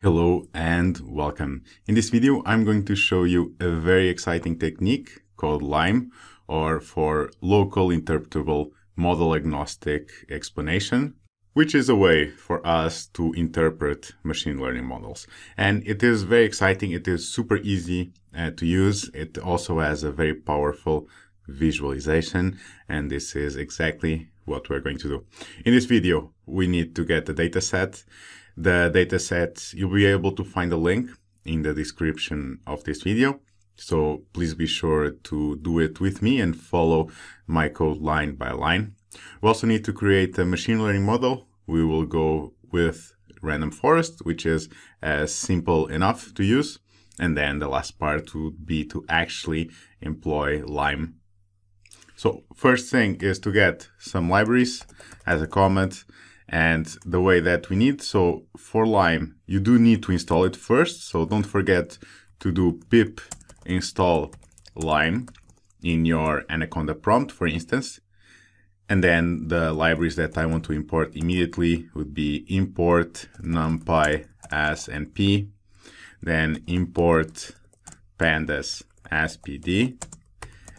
Hello and welcome. In this video, I'm going to show you a very exciting technique called LIME, or for local interpretable model agnostic explanation, which is a way for us to interpret machine learning models. And it is very exciting. It is super easy to use. It also has a very powerful visualization. And this is exactly what we're going to do. In this video, we need to get the data set. The dataset, you'll be able to find a link in the description of this video. So please be sure to do it with me and follow my code line by line. We also need to create a machine learning model. We will go with Random Forest, which is simple enough to use. And then the last part would be to actually employ LIME. So first thing is to get some libraries as a comment. And the way that we need, so for LIME, you do need to install it first. So don't forget to do pip install LIME in your Anaconda prompt, for instance. And then the libraries that I want to import immediately would be import numpy as np, then import pandas as pd.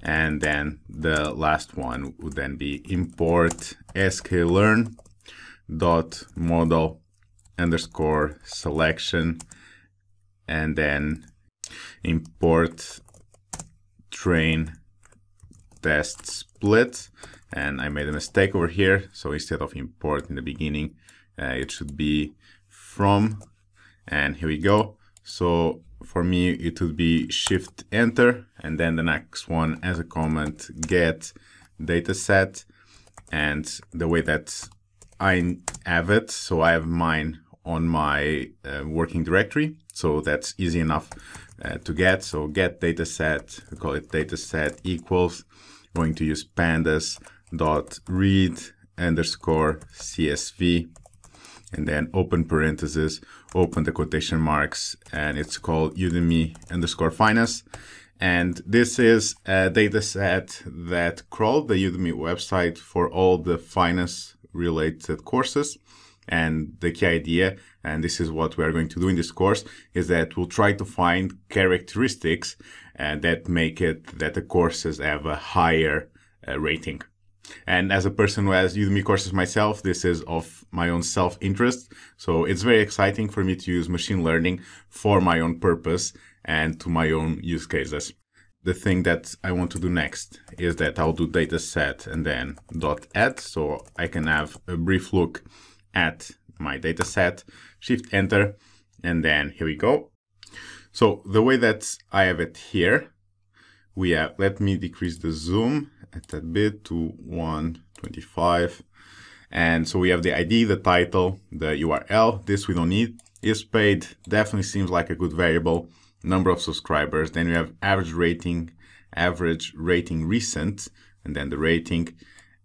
And then the last one would then be import sklearn.model underscore selection, and then import train test split. And I made a mistake over here, so instead of import in the beginning, it should be from. And here we go. So for me it would be shift enter, and then the next one as a comment, get dataset. And the way that I have it, so I have mine on my working directory, so that's easy enough to get. So get dataset, we call it dataset equals, I'm going to use pandas dot read underscore csv, and then open parentheses, open the quotation marks, and it's called Udemy underscore finance. And this is a dataset that crawled the Udemy website for all the finance related courses. And the key idea, and this is what we are going to do in this course, is that we'll try to find characteristics that make it that the courses have a higher rating. And as a person who has Udemy courses myself, this is of my own self-interest. So it's very exciting for me to use machine learning for my own purpose and to my own use cases. The thing that I want to do next is that I'll do dataset and then .add, so I can have a brief look at my dataset. Shift enter, and then here we go. So the way that I have it here, we have, let me decrease the zoom a tad bit to 125. And so we have the ID, the title, the URL. This we don't need. Is paid, definitely seems like a good variable. Number of subscribers, then we have average rating recent, and then the rating,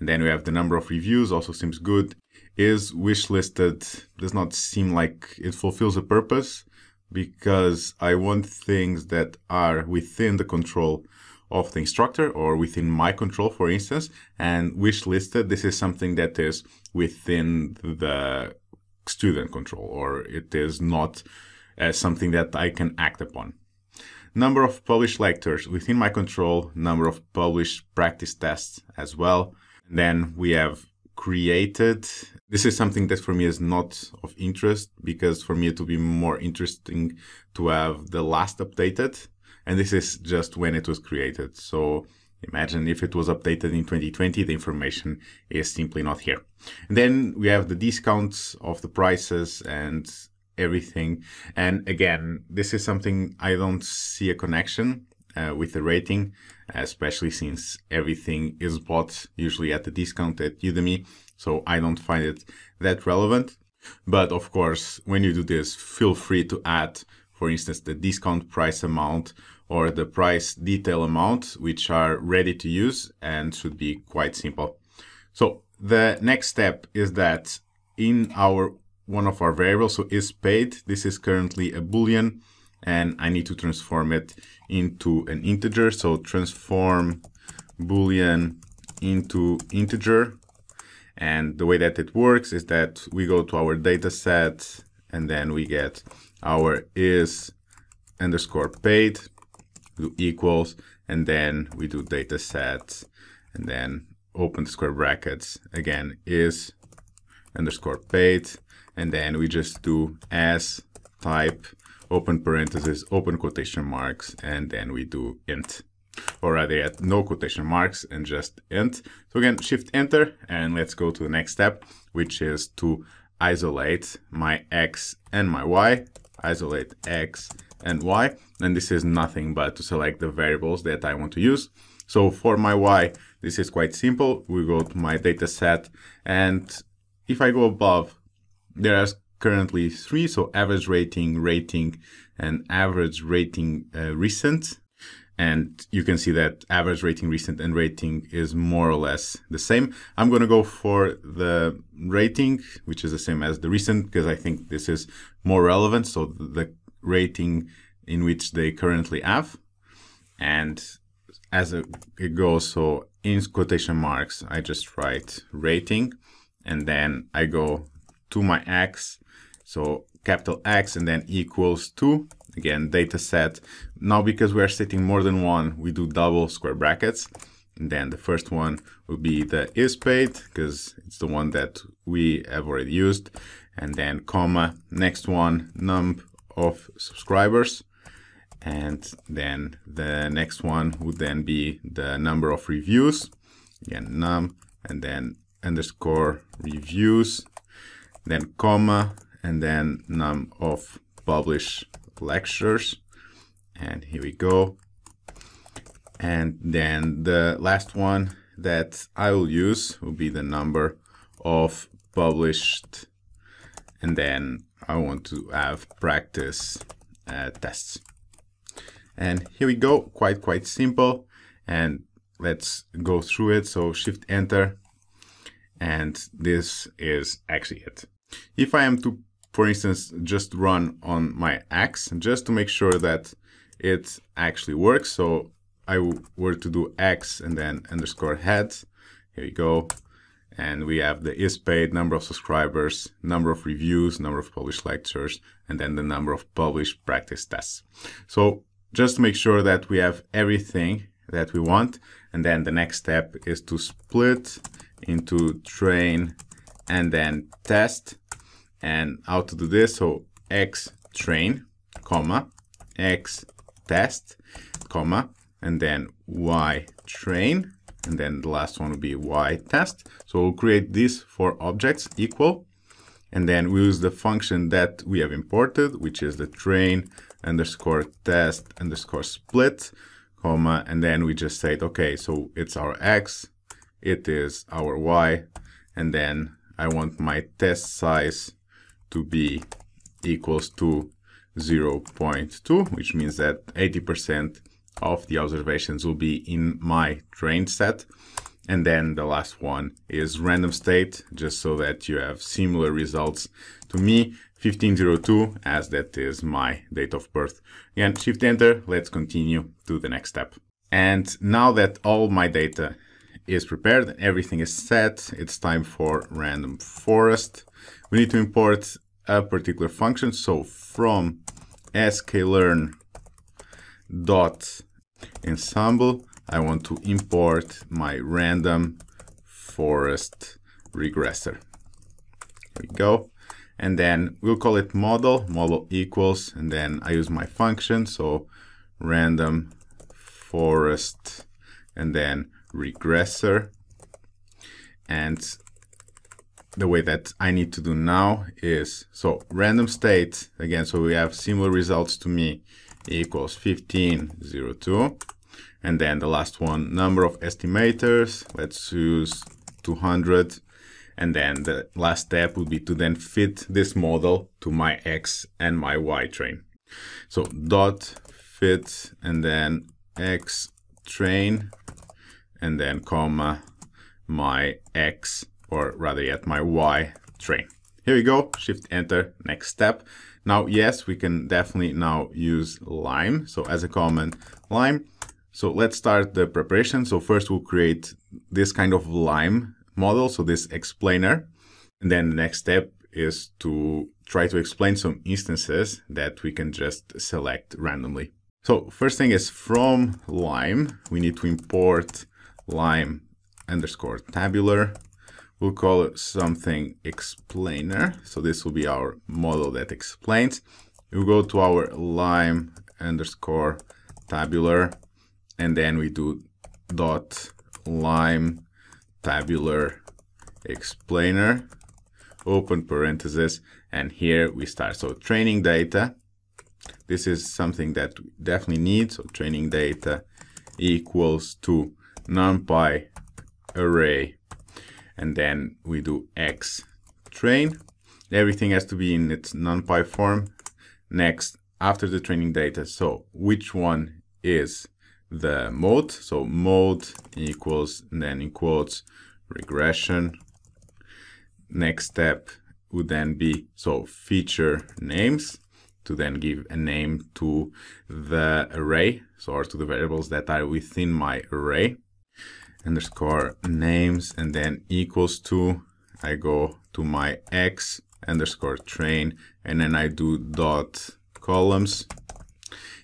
and then we have the number of reviews, also seems good. Is wishlisted, does not seem like it fulfills a purpose, because I want things that are within the control of the instructor or within my control, for instance. And wishlisted, this is something that is within the student control, or it is not as something that I can act upon. Number of published lectures within my control, number of published practice tests as well. And then we have created. This is something that for me is not of interest, because for me it would be more interesting to have the last updated. And this is just when it was created. So imagine if it was updated in 2020, the information is simply not here. And then we have the discounts of the prices and everything. And again, this is something I don't see a connection with the rating, especially since everything is bought usually at the discount at Udemy. So I don't find it that relevant. But of course, when you do this, feel free to add, for instance, the discount price amount or the price detail amount, which are ready to use and should be quite simple. So the next step is that in our one of our variables, so is paid, this is currently a boolean, and I need to transform it into an integer. So transform boolean into integer. And the way that it works is that we go to our data set, and then we get our is underscore paid do equals, and then we do data sets, and then open square brackets again is underscore paid, and then we just do as type open parentheses open quotation marks, and then we do int, or rather at no quotation marks and just int. So again, shift enter, and let's go to the next step, which is to isolate my x and my y. Isolate x and y, and this is nothing but to select the variables that I want to use. So for my y, this is quite simple. We go to my data set, and if I go above, there are currently three, so average rating, rating, and average rating recent. And you can see that average rating recent and rating is more or less the same. I'm going to go for the rating, which is the same as the recent, because I think this is more relevant. So the rating in which they currently have. And as it goes, so in quotation marks, I just write rating, and then I go to my X, so capital X, and then equals to, again, data set. Now, because we are setting more than one, we do double square brackets. And then the first one will be the is paid, because it's the one that we have already used. And then comma, next one, num of subscribers. And then the next one would then be the number of reviews. Again, num, and then underscore reviews, then comma, and then num of publish lectures, and here we go. And then the last one that I will use will be the number of published, and then I want to have practice tests. And here we go, quite simple. And let's go through it. So shift enter, and this is actually it. If I am to, for instance, just run on my X, just to make sure that it actually works. So I were to do X and then underscore head. Here we go. And we have the is paid, number of subscribers, number of reviews, number of published lectures, and then the number of published practice tests. So just to make sure that we have everything that we want. And then the next step is to split into train and then test. And how to do this, so x train, comma, x test, comma, and then y train, and then the last one will be y test. So we'll create these four objects equal, and then we use the function that we have imported, which is the train underscore test underscore split, comma, and then we just said, okay, so it's our x, it is our y, and then I want my test size to be equals to 0.2, which means that 80% of the observations will be in my train set. And then the last one is random state, just so that you have similar results to me, 1502, as that is my date of birth. Again, shift enter, let's continue to the next step. And now that all my data is prepared and everything is set, it's time for Random Forest. We need to import a particular function, so from sklearn dot ensemble, I want to import my random forest regressor. There we go, and then we'll call it model, model equals, and then I use my function, so random forest and then regressor. And the way that I need to do now is, so random state, again, so we have similar results to me, equals 1502. And then the last one, number of estimators, let's use 200. And then the last step would be to then fit this model to my X and my Y train. So dot fit, and then X train, and then comma, my X, or rather yet my Y train. Here we go, shift enter, next step. Now, yes, we can definitely now use LIME. So as a command, LIME. So let's start the preparation. So first we'll create this kind of LIME model, so this explainer. And then the next step is to try to explain some instances that we can just select randomly. So first thing is from LIME, we need to import LIME_tabular. We'll call it something explainer. So this will be our model that explains. We'll go to our LIME_tabular, and then we do dot LIME_tabular explainer, open parenthesis, and here we start. So training data, this is something that we definitely need. So training data equals to numpy array, and then we do x train. Everything has to be in its numpy form. Next, after the training data, so which one is the mode? So mode equals, and then in quotes, regression. Next step would then be, so feature names, to then give a name to the array, so or to the variables that are within my array, _names, and then equals to, I go to my x_train, and then I do dot columns.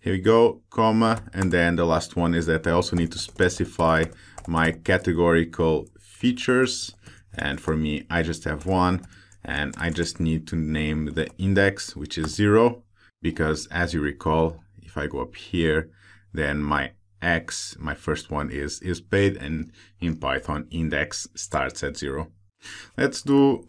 Here we go, comma, and then the last one is that I also need to specify my categorical features. And for me, I just have one, and I just need to name the index, which is 0, because as you recall, if I go up here, then my x, my first one is paid, and in Python, index starts at 0. Let's do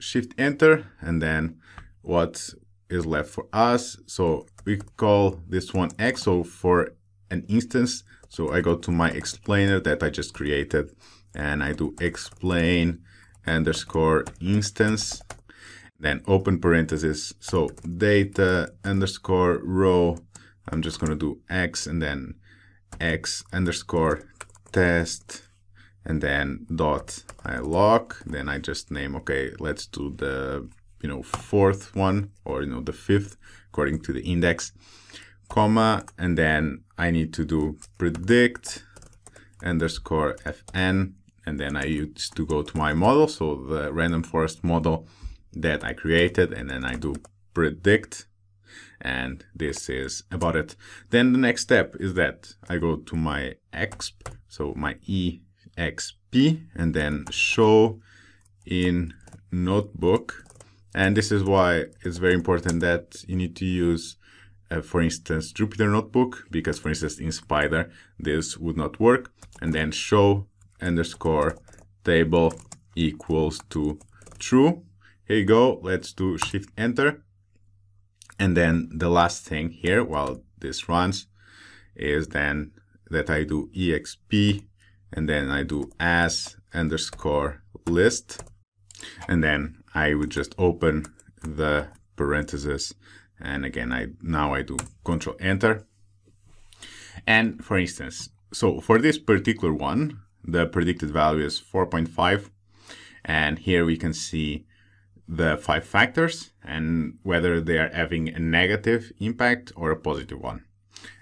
shift enter, and then what is left for us? So we call this one x, so for an instance, so I go to my explainer that I just created, and I do explain_instance, then open parenthesis, so data_row, I'm just going to do x, and then x_test, and then dot I lock, then I just name, okay, let's do the, you know, fourth one, or, you know, the fifth according to the index, comma, and then I need to do predict_fn, and then I used to go to my model, so the random forest model that I created, and then I do predict, and this is about it. Then the next step is that I go to my exp, so my exp, and then show in notebook, and this is why it's very important that you need to use for instance Jupyter Notebook, because for instance in Spyder this would not work, and then show _table equals to true. Here you go, let's do shift enter, and then the last thing here while this runs is then that I do exp, and then I do as _list, and then I would just open the parenthesis, and again now I do control enter. And for instance, so for this particular one, the predicted value is 4.5, and here we can see the 5 factors and whether they are having a negative impact or a positive one.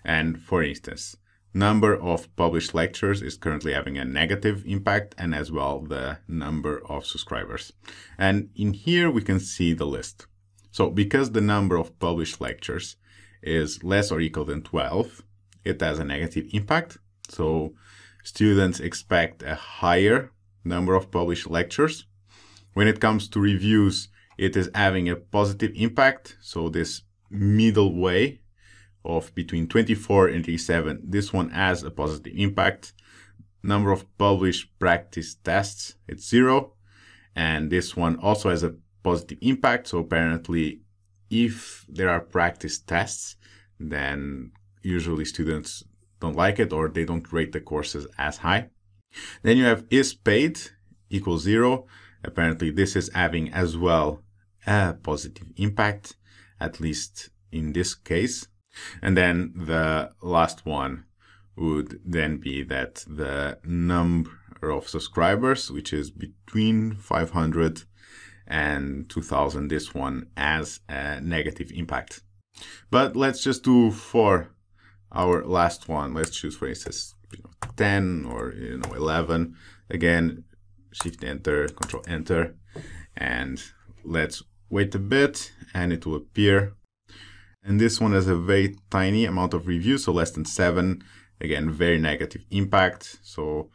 And for instance, number of published lectures is currently having a negative impact, and as well the number of subscribers. And in here we can see the list. So because the number of published lectures is less or equal than 12, it has a negative impact. So students expect a higher number of published lectures. When it comes to reviews, it is having a positive impact. So this middle way of between 24 and 37, this one has a positive impact. Number of published practice tests, it's 0. And this one also has a positive impact. So apparently, if there are practice tests, then usually students don't like it, or they don't rate the courses as high. Then you have is paid equals 0. Apparently this is having as well a positive impact, at least in this case. And then the last one would then be that the number of subscribers, which is between 500 and 2000, this one has a negative impact. But let's just do for our last one, let's choose for instance 10 or 11. Again, shift enter, control enter, and let's Wait a bit and it will appear. And this one has a very tiny amount of reviews, so less than 7. Again, very negative impact. So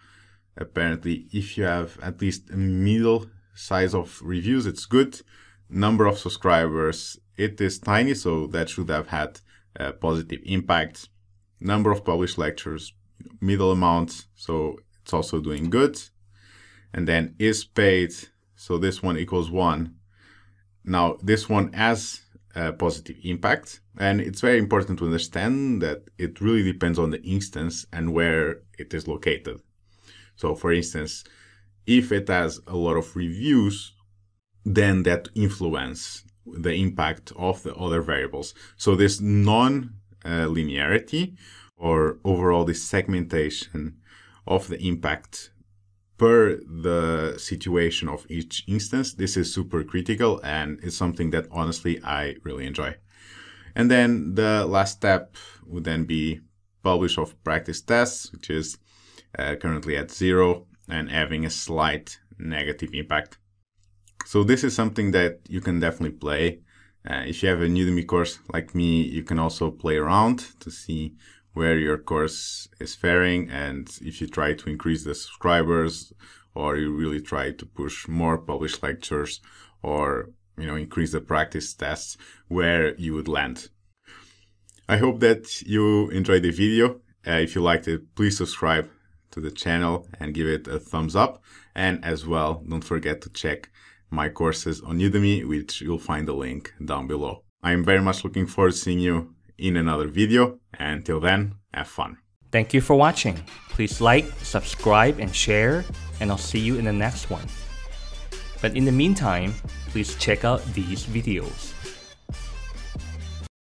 apparently if you have at least a middle size of reviews, it's good. Number of subscribers, it is tiny, so that should have had a positive impact. Number of published lectures, middle amount, so it's also doing good. And then is paid, so this one equals 1. Now this one has a positive impact, and it's very important to understand that it really depends on the instance and where it is located. So for instance, if it has a lot of reviews, then that influences the impact of the other variables. So this non-linearity or overall this segmentation of the impact per the situation of each instance, this is super critical and is something that honestly I really enjoy. And then the last step would then be publish of practice tests, which is currently at 0 and having a slight negative impact. So this is something that you can definitely play. If you have a Udemy course like me, you can also play around to see where your course is faring, and if you try to increase the subscribers, or you really try to push more published lectures, or increase the practice tests, where you would land. I hope that you enjoyed the video. If you liked it, please subscribe to the channel and give it a thumbs up. And as well, don't forget to check my courses on Udemy, which you'll find the link down below. I'm very much looking forward to seeing you in another video, and till then, have fun. Thank you for watching. Please like, subscribe, and share, and I'll see you in the next one. But in the meantime, please check out these videos.